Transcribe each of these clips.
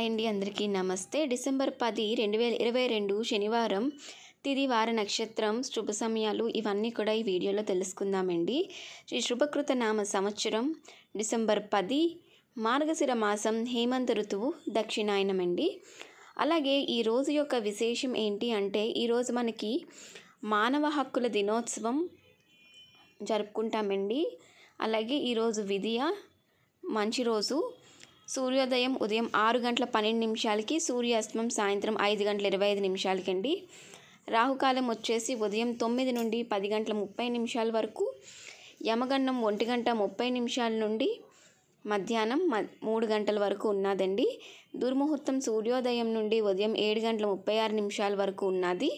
Hi అండి అందరికీ నమస్తే. డిసెంబర్ 10 2022 శనివారం తిథి వార నక్షత్రం శుభ సమయాలు ఇవన్నీ కూడా ఈ వీడియోలో తెలుసుకుందామండి. శ్రీ శుభకృత నామ సంవత్సరం డిసెంబర్ 10 మార్గశిర మాసం హేమంత ఋతువు దక్షిణాయనమండి. అలాగే ఈ రోజు యొక్క విశేషం ఏంటి అంటే ఈ రోజు మనకి మానవ హక్కుల దినోత్సవం జరుపుకుంటామండి. అలాగే ఈ రోజు విద్య మంచి రోజు. సూర్యోదయం ఉదయం 6:12 సూర్యాస్తమయం సాయంత్రం 5:25 అండి. రాహుకాలం వచ్చేసి ఉదయం 9 నుండి 10:30 వరకు, యమగండం 1:30 నుండి మధ్యాహ్నం 3 గంటల వరకు ఉన్నదండి. దుర్ముహూర్తం సూర్యోదయం నుండి ఉదయం 7:36 వరకు ఉన్నది.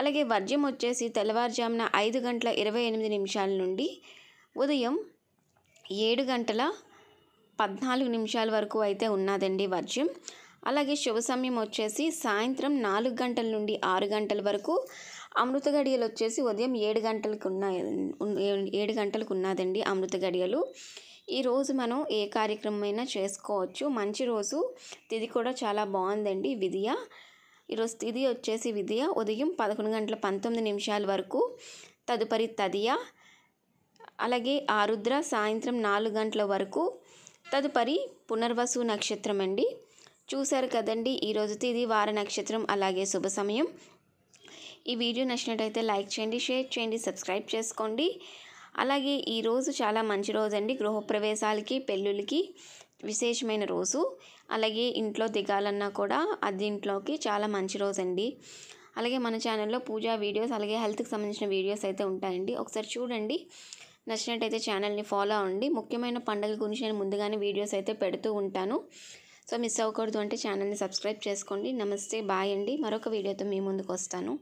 అలాగే వర్జ్యం వచ్చేసి తెల్లవారుజామున 5:28 నుండి ఉదయం 7:14 వరకు అయితే ఉన్నదండి వర్జ్యం. అలాగే శుభ సమయం వచ్చేసి సాయంత్రం 4 గంటల నుండి 6 గంటల వరకు, అమృత గడియలు వచ్చేసి ఉదయం 7 గంటలకు ఉన్నదండి అమృత గడియలు. ఈరోజు మనం ఏ కార్యక్రమమైనా చేసుకోవచ్చు, మంచి రోజు. తిథి కూడా చాలా బాగుందండి. విద్య ఈరోజు తిథి వచ్చేసి విద్య ఉదయం 11:19 వరకు, తదుపరి తదియ అలాగే ఆరుద్ర సాయంత్రం 4 గంటల వరకు, తదుపరి పునర్వసు నక్షత్రం అండి. చూశారు కదండి ఈరోజు తిథి వార నక్షత్రం అలాగే శుభ సమయం. ఈ వీడియో నచ్చినట్టయితే లైక్ చేయండి, షేర్ చేయండి, సబ్స్క్రైబ్ చేసుకోండి. అలాగే ఈరోజు చాలా మంచి రోజు అండి. గృహప్రవేశాలకి పెళ్ళిళ్ళకి విశేషమైన రోజు. అలాగే ఇంట్లో దిగాలన్నా కూడా అద్దింట్లోకి చాలా మంచి రోజు అండి. అలాగే మన ఛానల్లో పూజా వీడియోస్ అలాగే హెల్త్కి సంబంధించిన వీడియోస్ అయితే ఉంటాయండి, ఒకసారి చూడండి. నచ్చినట్టయితే ఛానల్ని ఫాలో అవ్వండి. ముఖ్యమైన పండుగల గురించి నేను ముందుగానే వీడియోస్ అయితే పెడుతూ ఉంటాను, సో మిస్ అవ్వకూడదు అంటే ఛానల్ని సబ్స్క్రైబ్ చేసుకోండి. నమస్తే, బాయ్ అండి. మరొక వీడియోతో మీ ముందుకు వస్తాను.